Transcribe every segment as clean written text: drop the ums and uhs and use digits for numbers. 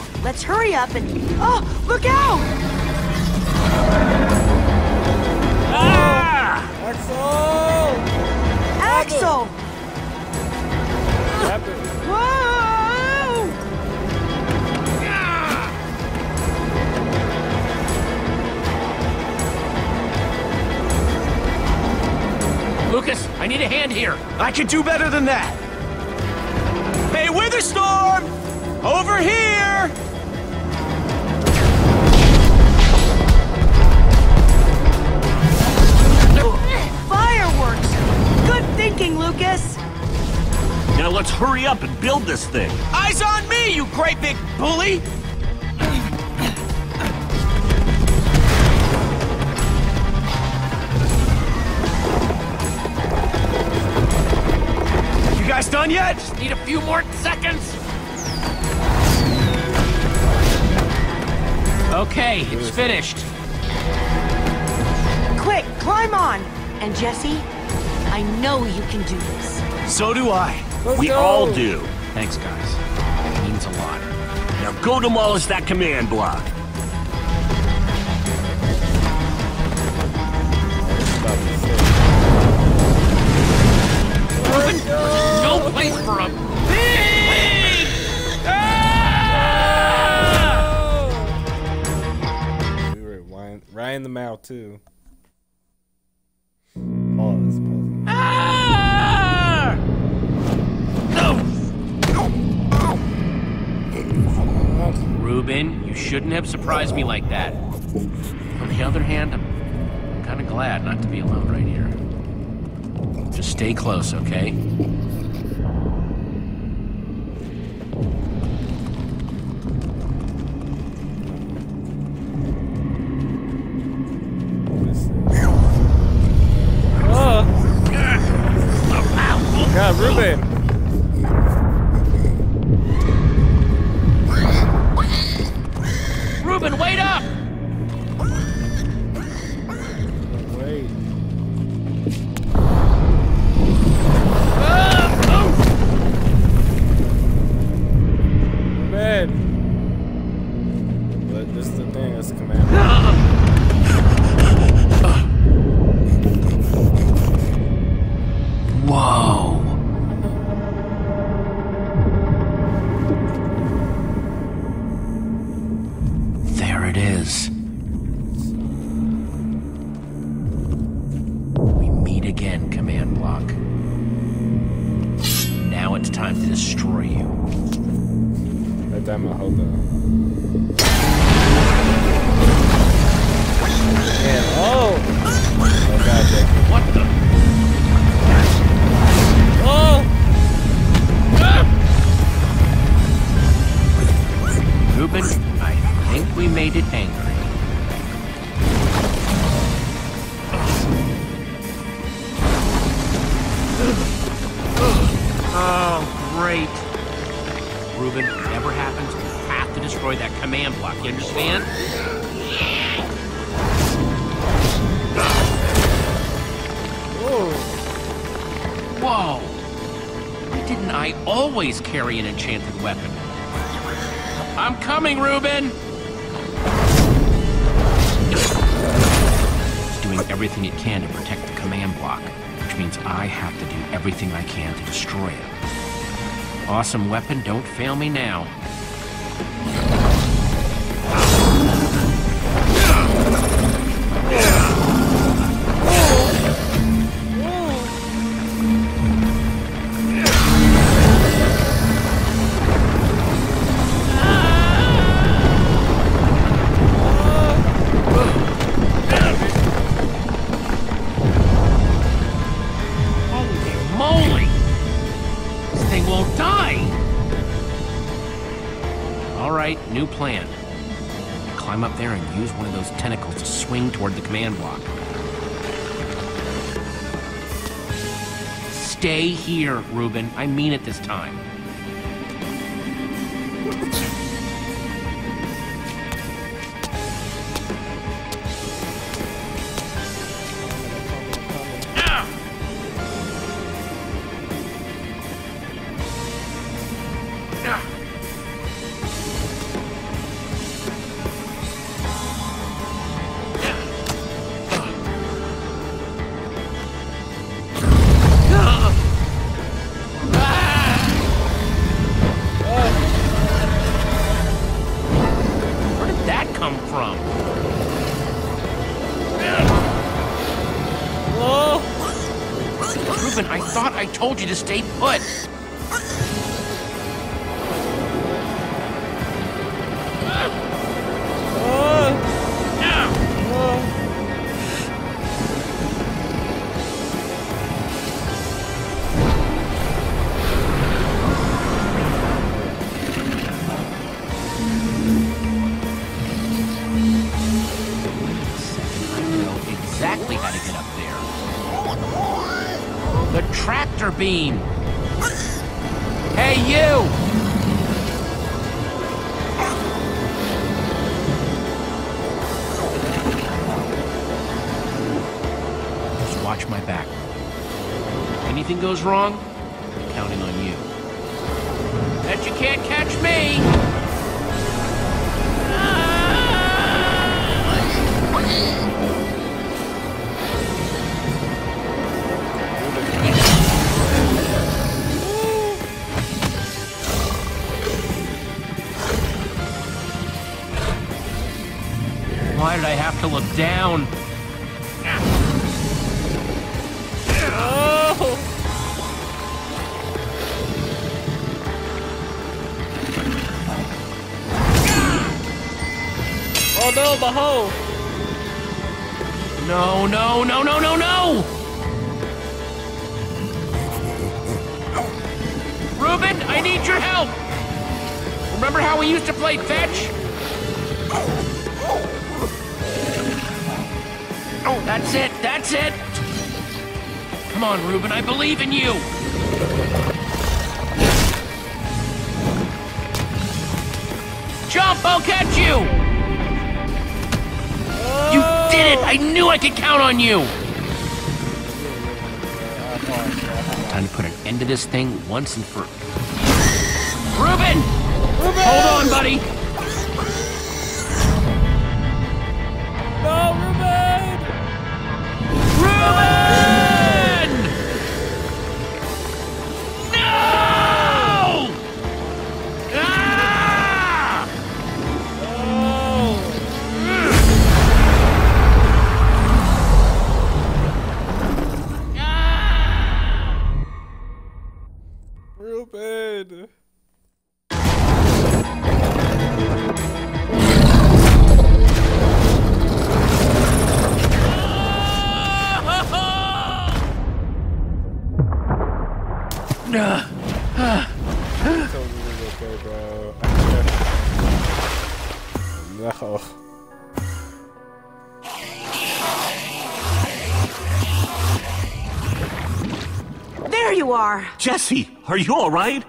now. Let's hurry up and... Oh, look out! Ah! Axel! Axel! Whoa! Ah! Lucas, I need a hand here. I could do better than that. Hey, Witherstorm! Over here! Fireworks! Good thinking, Lucas! Now let's hurry up and build this thing. Eyes on me, you great big bully! You guys done yet? Just need a few more seconds. Okay, it's finished. Quick, climb on! And Jesse, I know you can do this. So do I. We all do. Thanks, guys. It means a lot. Now go demolish that command block. Reuben, there's no place for a big plan. Ah! We were right in the mouth, too. Reuben, you shouldn't have surprised me like that. On the other hand, I'm kind of glad not to be alone right here. Just stay close, okay? God, Reuben! Reuben, wait up! Wait. Man! But this is the thing, that's the command. Whoa! Carry an enchanted weapon. I'm coming, Reuben! It's doing everything it can to protect the command block, which means I have to do everything I can to destroy it. Awesome weapon, don't fail me now. Use one of those tentacles to swing toward the command block. Stay here, Reuben. I mean it this time. Reuben, I thought I told you to stay put. Beam. Hey, you! Just watch my back. If anything goes wrong, I'm counting on you. Bet you can't catch me! Why did I have to look down? Oh no, behold! No, no, no, no, no, no! Reuben, I need your help! Remember how we used to play fetch? Oh, that's it, that's it! Come on, Reuben, I believe in you! Jump, I'll catch you! Oh. You did it! I knew I could count on you! Time to put an end to this thing once and for... Reuben! Reuben! Hold on, buddy! Jesse, are you all right?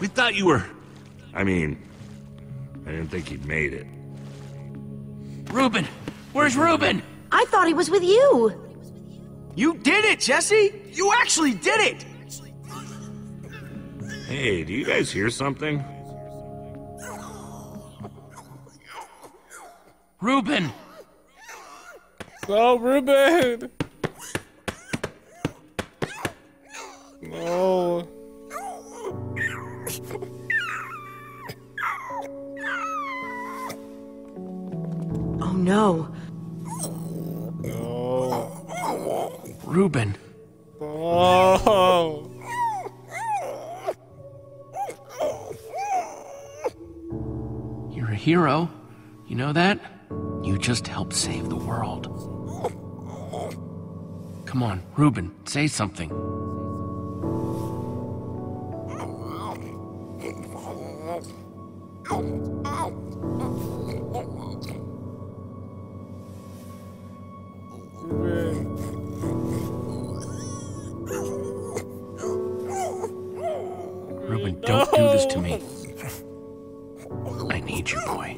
We thought you were... I mean, I didn't think he'd made it. Reuben! Where's Reuben? I thought he was with you. You did it, Jesse! You actually did it! Hey, do you guys hear something? Reuben! Oh, Reuben! No. Oh no. No. Reuben. Oh. You're a hero. You know that? You just helped save the world. Come on, Reuben, say something. Reuben, don't do this to me. I need you, boy.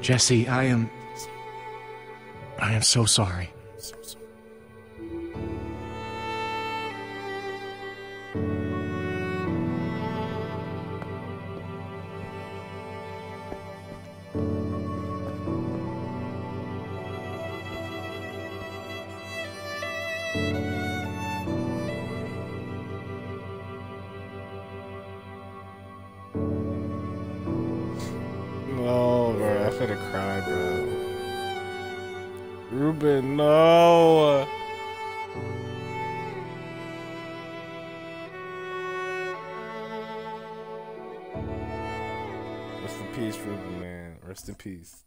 Jesse, I am so sorry. Reuben, no! Rest in peace, Reuben, man. Rest in peace.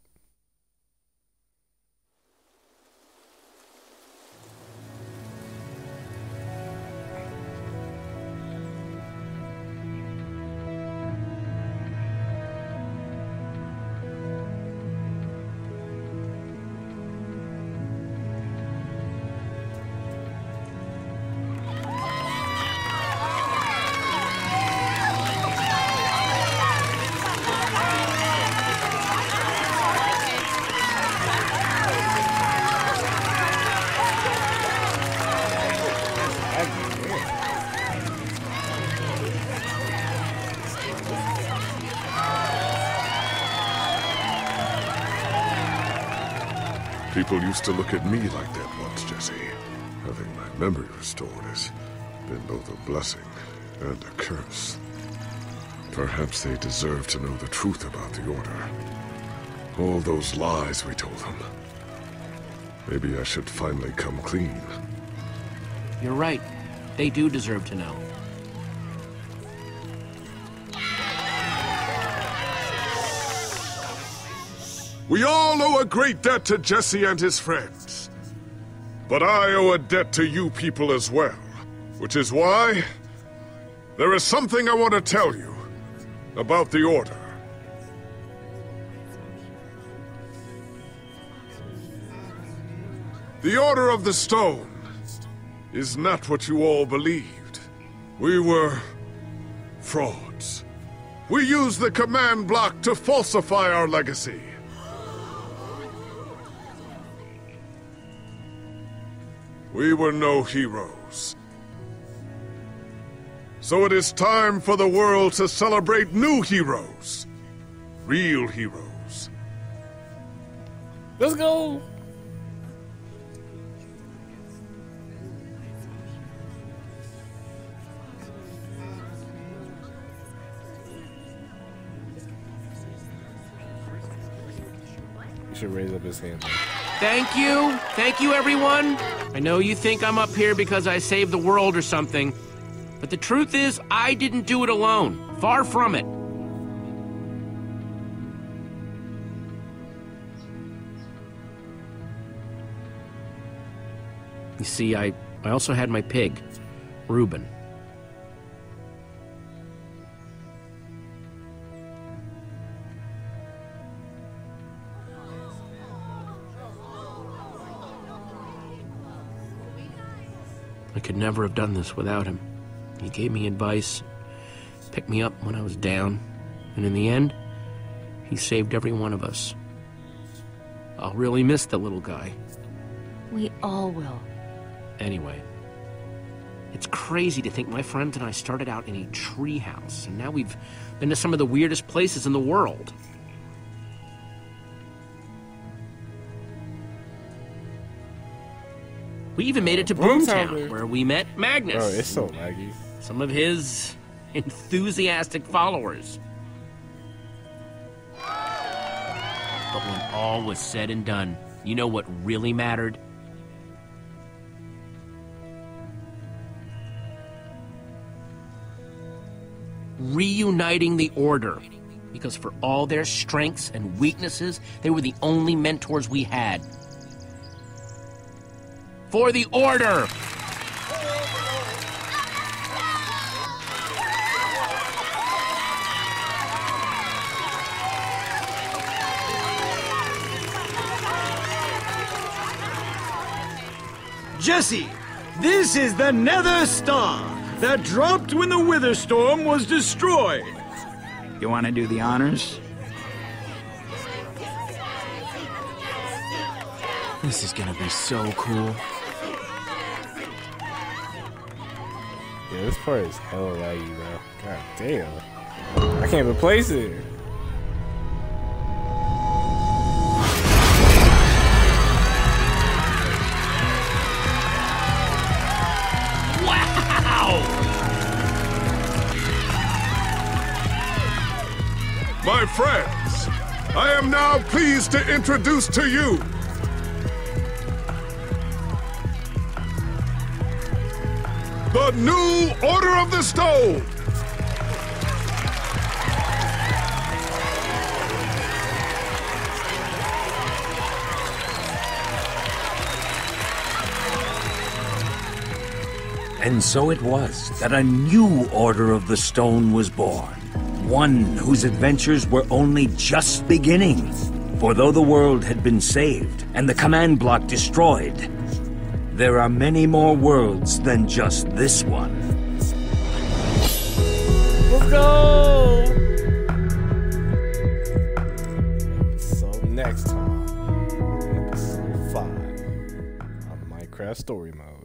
People used to look at me like that once, Jesse. Having my memory restored has been both a blessing and a curse. Perhaps they deserve to know the truth about the Order. All those lies we told them. Maybe I should finally come clean. You're right. They do deserve to know. We all owe a great debt to Jesse and his friends. But I owe a debt to you people as well. Which is why there is something I want to tell you about the Order. The Order of the Stone is not what you all believed. We were frauds. We used the command block to falsify our legacy. We were no heroes. So it is time for the world to celebrate new heroes. Real heroes. Let's go! You should raise up his hand. Thank you! Thank you, everyone! I know you think I'm up here because I saved the world or something, but the truth is, I didn't do it alone. Far from it. You see, I also had my pig, Reuben. I could never have done this without him. He gave me advice, picked me up when I was down, and in the end, he saved every one of us. I'll really miss the little guy. We all will. Anyway, it's crazy to think my friends and I started out in a treehouse, and now we've been to some of the weirdest places in the world. We even made it to Boomtown, where we met Magnus. Oh, it's so laggy. Some of his enthusiastic followers. But when all was said and done, you know what really mattered? Reuniting the Order. Because for all their strengths and weaknesses, they were the only mentors we had. For the Order! Jesse, this is the Nether Star that dropped when the Witherstorm was destroyed. You want to do the honors? This is gonna be so cool. Yeah, this part is hella laggy, bro. God damn. I can't replace it. Wow! My friends, I am now pleased to introduce to you the new Order of the Stone. And so it was that a new Order of the Stone was born. One whose adventures were only just beginning. For though the world had been saved and the command block destroyed, there are many more worlds than just this one. Let's go! So next time, episode 5 on Minecraft Story Mode.